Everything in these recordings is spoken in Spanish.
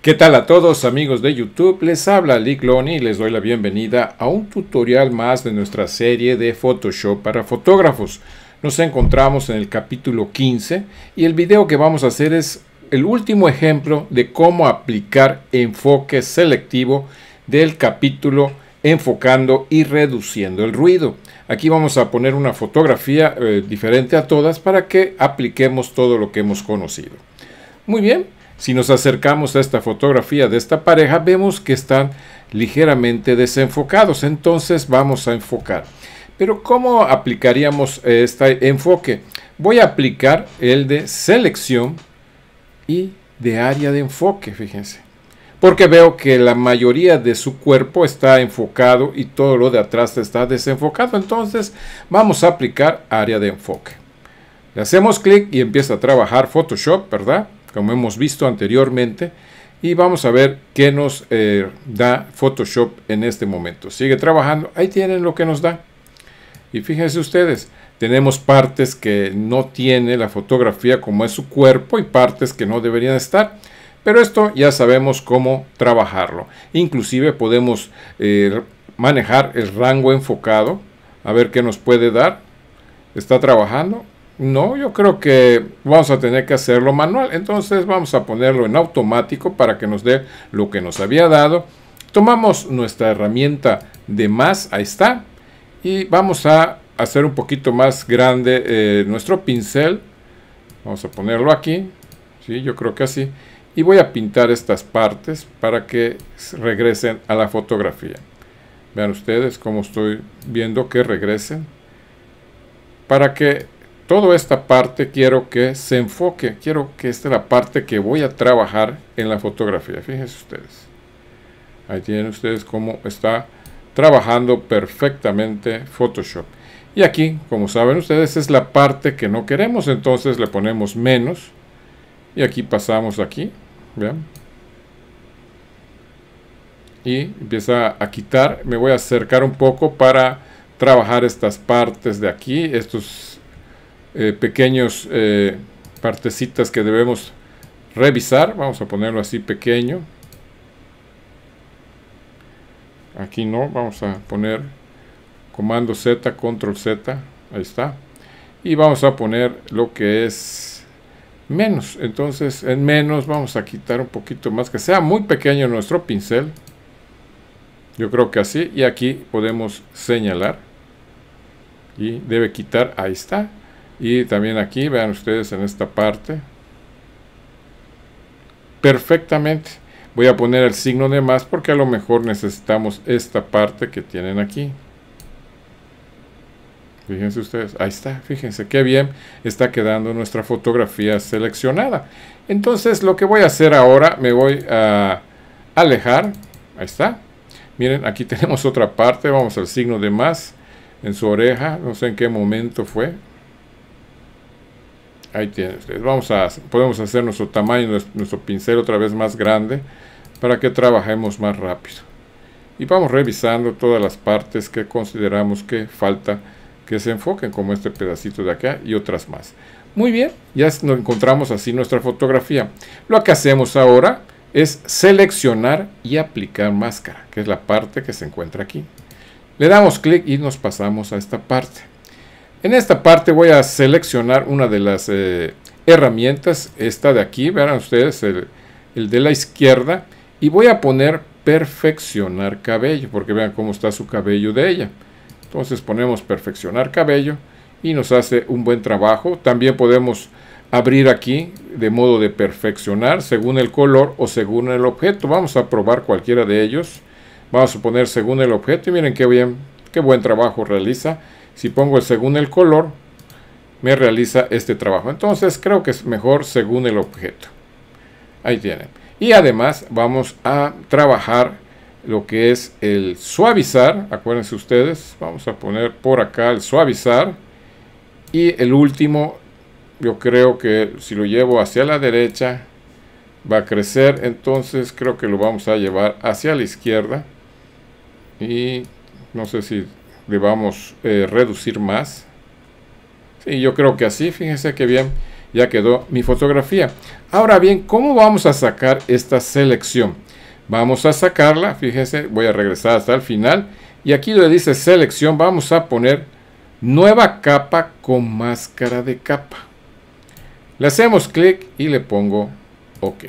¿Qué tal a todos amigos de YouTube? Les habla Lee Cloney y les doy la bienvenida a un tutorial más de nuestra serie de Photoshop para fotógrafos. Nos encontramos en el capítulo 15 y el video que vamos a hacer es el último ejemplo de cómo aplicar enfoque selectivo del capítulo enfocando y reduciendo el ruido. Aquí vamos a poner una fotografía diferente a todas para que apliquemos todo lo que hemos conocido. Muy bien. Si nos acercamos a esta fotografía de esta pareja, vemos que están ligeramente desenfocados. Entonces vamos a enfocar. Pero ¿cómo aplicaríamos este enfoque? Voy a aplicar el de selección y de área de enfoque, fíjense. Porque veo que la mayoría de su cuerpo está enfocado y todo lo de atrás está desenfocado. Entonces vamos a aplicar área de enfoque. Le hacemos clic y empieza a trabajar Photoshop, ¿verdad? Como hemos visto anteriormente, y vamos a ver qué nos da Photoshop en este momento. Sigue trabajando, ahí tienen lo que nos da. Y fíjense ustedes, tenemos partes que no tiene la fotografía como es su cuerpo y partes que no deberían estar. Pero esto ya sabemos cómo trabajarlo. Inclusive podemos manejar el rango enfocado, a ver qué nos puede dar. ¿Está trabajando? No, yo creo que vamos a tener que hacerlo manual. Entonces vamos a ponerlo en automático para que nos dé lo que nos había dado. Tomamos nuestra herramienta de más, ahí está. Y vamos a hacer un poquito más grande nuestro pincel. Vamos a ponerlo aquí. Sí, yo creo que así. Y voy a pintar estas partes para que regresen a la fotografía. Vean ustedes cómo estoy viendo que regresen. Para que toda esta parte quiero que se enfoque, quiero que esta es la parte que voy a trabajar en la fotografía. Fíjense ustedes, ahí tienen ustedes cómo está trabajando perfectamente Photoshop. Y aquí, como saben ustedes, es la parte que no queremos, entonces le ponemos menos. Y aquí pasamos aquí, ¿vean? Y empieza a quitar, me voy a acercar un poco para trabajar estas partes de aquí, estos pequeños partecitas que debemos revisar. Vamos a ponerlo así pequeño. Aquí no, vamos a poner comando Z, control Z, ahí está. Y vamos a poner lo que es menos. Entonces en menos vamos a quitar un poquito más, que sea muy pequeño nuestro pincel. Yo creo que así. Y aquí podemos señalar y debe quitar, ahí está. Y también aquí, vean ustedes en esta parte. Perfectamente. Voy a poner el signo de más porque a lo mejor necesitamos esta parte que tienen aquí. Fíjense ustedes, ahí está, fíjense qué bien está quedando nuestra fotografía seleccionada. Entonces lo que voy a hacer ahora, me voy a alejar. Ahí está. Miren, aquí tenemos otra parte, vamos al signo de más. En su oreja, no sé en qué momento fue. Ahí tienen ustedes. Podemos hacer nuestro tamaño, nuestro pincel otra vez más grande para que trabajemos más rápido. Y vamos revisando todas las partes que consideramos que falta que se enfoquen, como este pedacito de acá y otras más. Muy bien, ya nos encontramos así nuestra fotografía. Lo que hacemos ahora es seleccionar y aplicar máscara, que es la parte que se encuentra aquí. Le damos clic y nos pasamos a esta parte. En esta parte voy a seleccionar una de las herramientas, esta de aquí, verán ustedes, el de la izquierda, y voy a poner perfeccionar cabello, porque vean cómo está su cabello de ella. Entonces ponemos perfeccionar cabello y nos hace un buen trabajo. También podemos abrir aquí de modo de perfeccionar según el color o según el objeto. Vamos a probar cualquiera de ellos. Vamos a poner según el objeto y miren qué bien, qué buen trabajo realiza. Si pongo según el color, me realiza este trabajo. Entonces creo que es mejor según el objeto. Ahí tienen. Y además vamos a trabajar lo que es el suavizar. Acuérdense ustedes, vamos a poner por acá el suavizar. Y el último, yo creo que si lo llevo hacia la derecha, va a crecer. Entonces creo que lo vamos a llevar hacia la izquierda. y no sé si debamos reducir más. Sí, yo creo que así, fíjense que bien, ya quedó mi fotografía. Ahora bien, ¿cómo vamos a sacar esta selección? Vamos a sacarla, fíjense, voy a regresar hasta el final y aquí le dice selección, vamos a poner nueva capa con máscara de capa. Le hacemos clic y le pongo OK.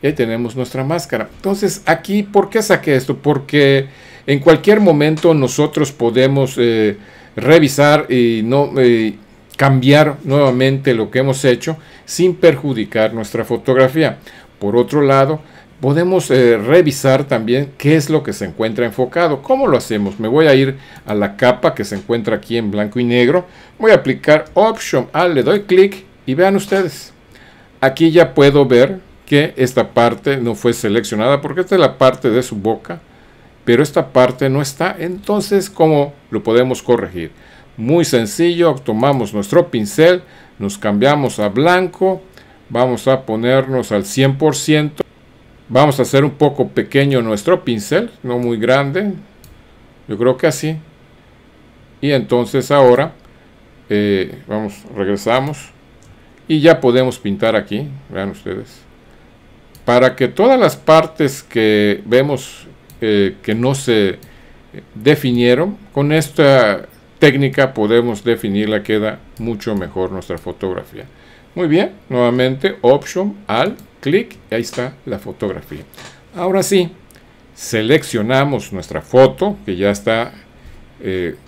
Y ahí tenemos nuestra máscara. Entonces aquí, ¿por qué saqué esto? Porque en cualquier momento nosotros podemos revisar y no cambiar nuevamente lo que hemos hecho sin perjudicar nuestra fotografía. Por otro lado, podemos revisar también qué es lo que se encuentra enfocado. ¿Cómo lo hacemos? Me voy a ir a la capa que se encuentra aquí en blanco y negro. Voy a aplicar Option. Le doy clic y vean ustedes. Aquí ya puedo ver que esta parte no fue seleccionada porque esta es la parte de su boca. Pero esta parte no está. Entonces, ¿cómo lo podemos corregir? Muy sencillo. Tomamos nuestro pincel. Nos cambiamos a blanco. Vamos a ponernos al 100%. Vamos a hacer un poco pequeño nuestro pincel, no muy grande, yo creo que así. Y entonces ahora, regresamos y ya podemos pintar aquí, vean ustedes. Para que todas las partes que vemos que no se definieron, con esta técnica podemos definirla, queda mucho mejor nuestra fotografía. Muy bien, nuevamente Option, clic, y ahí está la fotografía. Ahora sí, seleccionamos nuestra foto, que ya está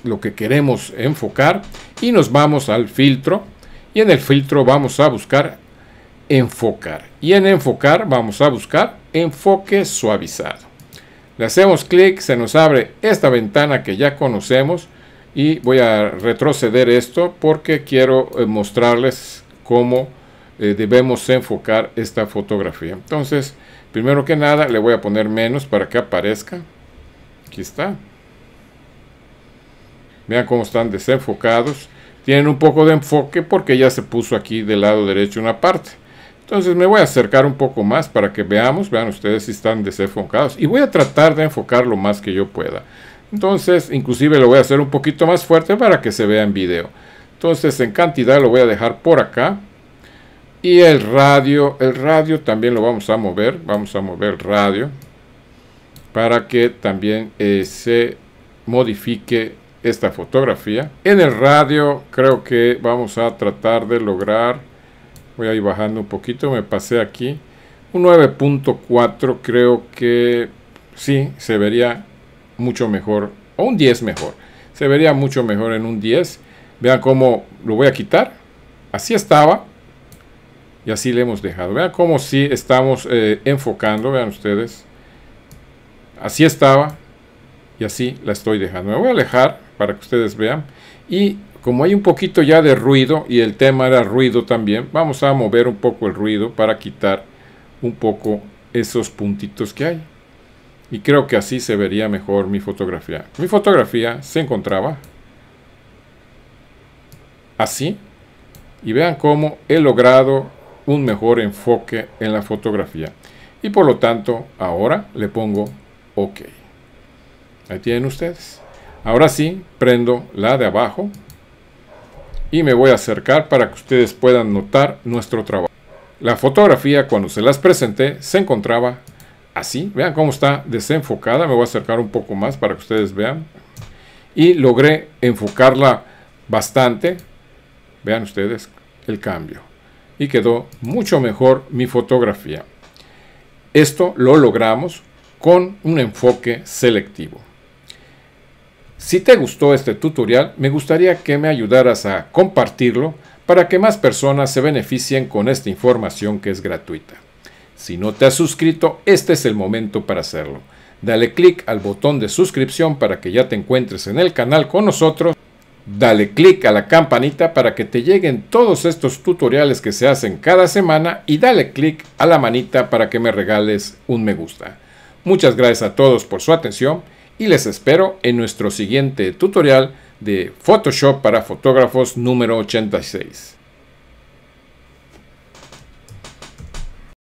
lo que queremos enfocar, y nos vamos al filtro, y en el filtro vamos a buscar enfocar, y en enfocar vamos a buscar enfoque suavizado. Le hacemos clic, se nos abre esta ventana que ya conocemos, y voy a retroceder esto porque quiero mostrarles cómo debemos enfocar esta fotografía. Entonces, primero que nada, le voy a poner menos para que aparezca. Aquí está. Vean cómo están desenfocados. Tienen un poco de enfoque porque ya se puso aquí del lado derecho una parte. Entonces me voy a acercar un poco más para que veamos. Vean ustedes si están desenfocados. Y voy a tratar de enfocar lo más que yo pueda. Entonces, inclusive lo voy a hacer un poquito más fuerte para que se vea en video. Entonces, en cantidad lo voy a dejar por acá. Y el radio también lo vamos a mover. Vamos a mover el radio para que también se modifique esta fotografía. En el radio creo que vamos a tratar de lograr, voy a ir bajando un poquito, me pasé aquí, un 9.4 creo que sí, se vería mucho mejor, o un 10 mejor. Se vería mucho mejor en un 10. Vean cómo lo voy a quitar. Así estaba. Y así le hemos dejado. Vean cómo sí estamos enfocando. Vean ustedes. Así estaba. Y así la estoy dejando. Me voy a alejar para que ustedes vean. Y como hay un poquito ya de ruido. Y el tema era ruido también. Vamos a mover un poco el ruido para quitar un poco esos puntitos que hay. Y creo que así se vería mejor mi fotografía. Mi fotografía se encontraba así. Y vean cómo he logrado un mejor enfoque en la fotografía, y por lo tanto ahora le pongo OK. Ahí tienen ustedes. Ahora sí, prendo la de abajo y me voy a acercar para que ustedes puedan notar nuestro trabajo. La fotografía, cuando se las presenté, se encontraba así. Vean cómo está desenfocada. Me voy a acercar un poco más para que ustedes vean, y logré enfocarla bastante. Vean ustedes el cambio. Y quedó mucho mejor mi fotografía. Esto lo logramos con un enfoque selectivo. Si te gustó este tutorial, me gustaría que me ayudaras a compartirlo para que más personas se beneficien con esta información que es gratuita. Si no te has suscrito, este es el momento para hacerlo. Dale clic al botón de suscripción para que ya te encuentres en el canal con nosotros. Dale clic a la campanita para que te lleguen todos estos tutoriales que se hacen cada semana, y dale clic a la manita para que me regales un me gusta. Muchas gracias a todos por su atención y les espero en nuestro siguiente tutorial de Photoshop para fotógrafos número 86.